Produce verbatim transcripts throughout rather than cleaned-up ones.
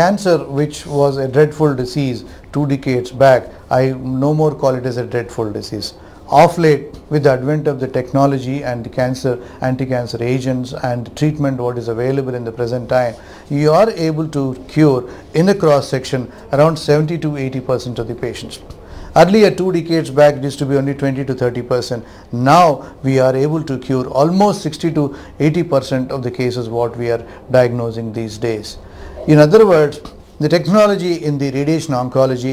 cancer, which was a dreadful disease two decades back, I no more call it as a dreadful disease. Of late, with the advent of the technology and the cancer, anti-cancer agents and treatment what is available in the present time, you are able to cure in a cross-section around seventy to eighty percent of the patients. Earlier, two decades back, it used to be only twenty to thirty percent. Now, we are able to cure almost sixty to eighty percent of the cases what we are diagnosing these days. In other words, the technology in the radiation oncology,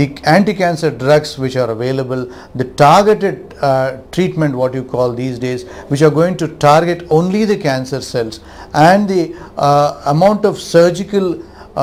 the anti-cancer drugs which are available, the targeted uh, treatment what you call these days, which are going to target only the cancer cells, and the uh, amount of surgical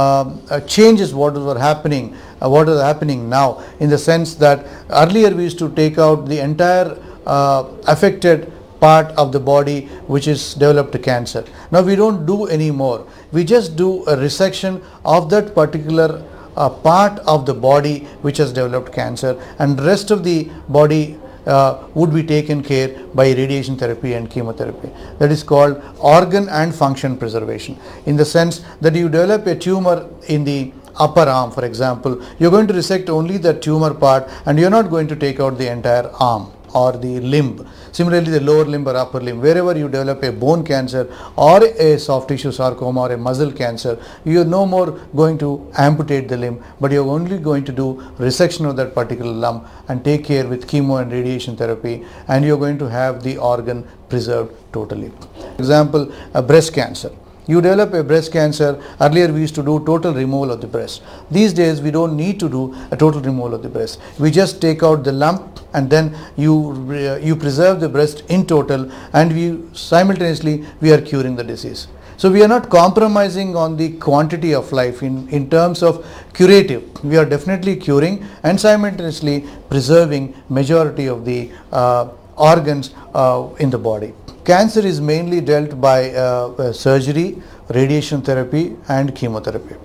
uh, changes what were happening, uh, what is happening now, in the sense that earlier we used to take out the entire uh, affected part of the body which is developed cancer. Now we don't do anymore. We just do a resection of that particular uh, part of the body which has developed cancer, and rest of the body uh, would be taken care by radiation therapy and chemotherapy. That is called organ and function preservation, in the sense that you develop a tumor in the upper arm, for example, you're going to resect only the tumor part and you're not going to take out the entire arm or the limb. Similarly, the lower limb or upper limb, wherever you develop a bone cancer or a soft tissue sarcoma or a muscle cancer, you are no more going to amputate the limb, but you are only going to do resection of that particular lump and take care with chemo and radiation therapy, and you are going to have the organ preserved totally. For example, a breast cancer. You develop a breast cancer, earlier we used to do total removal of the breast. These days we don't need to do a total removal of the breast. We just take out the lump and then you, you preserve the breast in total, and we simultaneously we are curing the disease. So we are not compromising on the quantity of life in, in terms of curative. We are definitely curing and simultaneously preserving majority of the uh, organs uh, in the body. Cancer is mainly dealt by uh, surgery, radiation therapy and chemotherapy.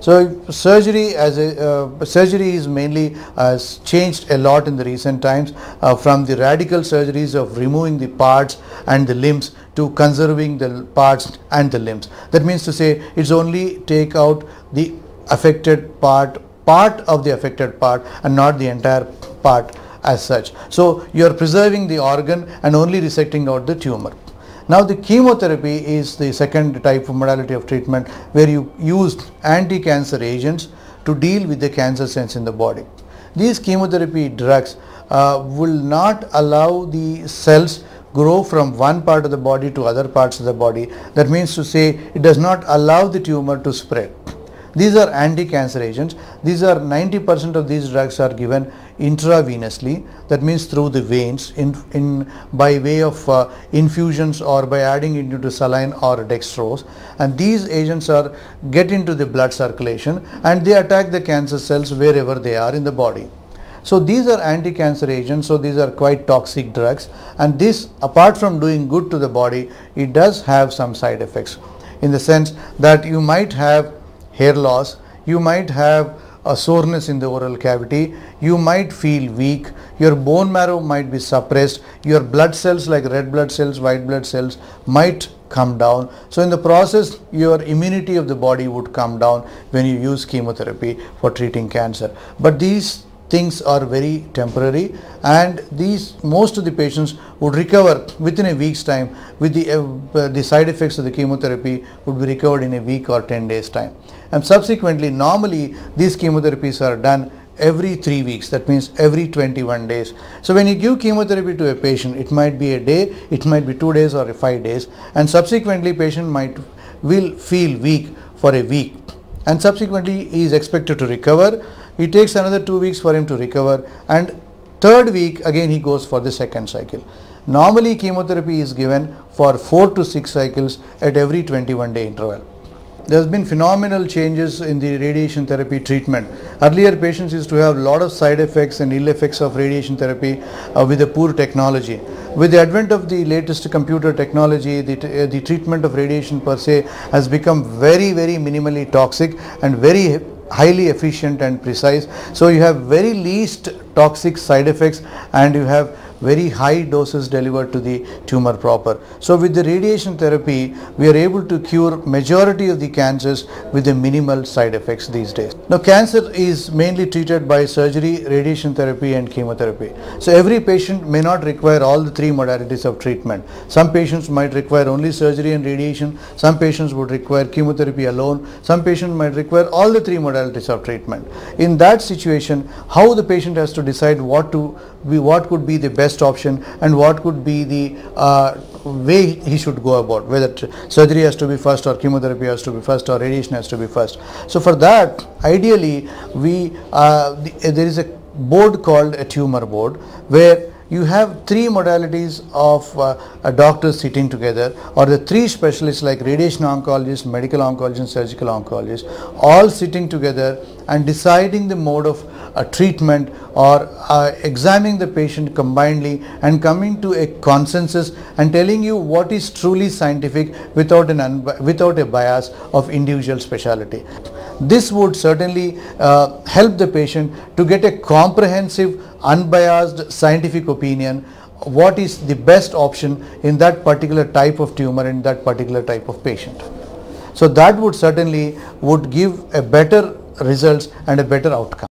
So surgery, as a, uh, surgery is mainly uh, changed a lot in the recent times, uh, from the radical surgeries of removing the parts and the limbs to conserving the parts and the limbs. That means to say, it's only take out the affected part, part of the affected part, and not the entire part as such. So you are preserving the organ and only resecting out the tumor. Now the chemotherapy is the second type of modality of treatment, where you use anti-cancer agents to deal with the cancer cells in the body. These chemotherapy drugs uh, will not allow the cells grow from one part of the body to other parts of the body. That means to say, it does not allow the tumor to spread. These are anti-cancer agents. These are ninety percent of these drugs are given intravenously, that means through the veins, in, in by way of uh, infusions or by adding it into saline or dextrose, and these agents are get into the blood circulation and they attack the cancer cells wherever they are in the body. So these are anti-cancer agents, so these are quite toxic drugs, and this, apart from doing good to the body, it does have some side effects, in the sense that you might have hair loss, you might have a soreness in the oral cavity, you might feel weak, your bone marrow might be suppressed, your blood cells like red blood cells, white blood cells might come down. So in the process, your immunity of the body would come down when you use chemotherapy for treating cancer. But these things are very temporary, and these most of the patients would recover within a week's time. With the, uh, the side effects of the chemotherapy would be recovered in a week or ten days time. And subsequently, normally these chemotherapies are done every three weeks, that means every twenty-one days. So when you give chemotherapy to a patient, it might be a day, it might be two days or five days, and subsequently patient might will feel weak for a week, and subsequently he is expected to recover. It takes another two weeks for him to recover, and third week again he goes for the second cycle. Normally chemotherapy is given for four to six cycles at every twenty-one day interval. There has been phenomenal changes in the radiation therapy treatment. Earlier patients used to have a lot of side effects and ill effects of radiation therapy uh, with the poor technology. With the advent of the latest computer technology, the, uh, the treatment of radiation per se has become very very minimally toxic and very highly efficient and precise. So you have very least toxic side effects, and you have very high doses delivered to the tumor proper. So with the radiation therapy, we are able to cure majority of the cancers with the minimal side effects these days. Now cancer is mainly treated by surgery, radiation therapy and chemotherapy. So every patient may not require all the three modalities of treatment. Some patients might require only surgery and radiation, some patients would require chemotherapy alone, some patients might require all the three modalities of treatment. In that situation, how the patient has to decide what to be, what could be the best option and what could be the uh, way he should go about, whether surgery has to be first or chemotherapy has to be first or radiation has to be first. So for that, ideally we uh, the, there is a board called a tumor board, where you have three modalities of uh, a doctors sitting together, or the three specialists like radiation oncologist, medical oncologist and surgical oncologist, all sitting together and deciding the mode of uh, treatment or uh, examining the patient combinedly and coming to a consensus and telling you what is truly scientific without an unbi without a bias of individual specialty. This would certainly uh, help the patient to get a comprehensive, unbiased scientific opinion what is the best option in that particular type of tumor, in that particular type of patient. So that would certainly would give a better results and a better outcome.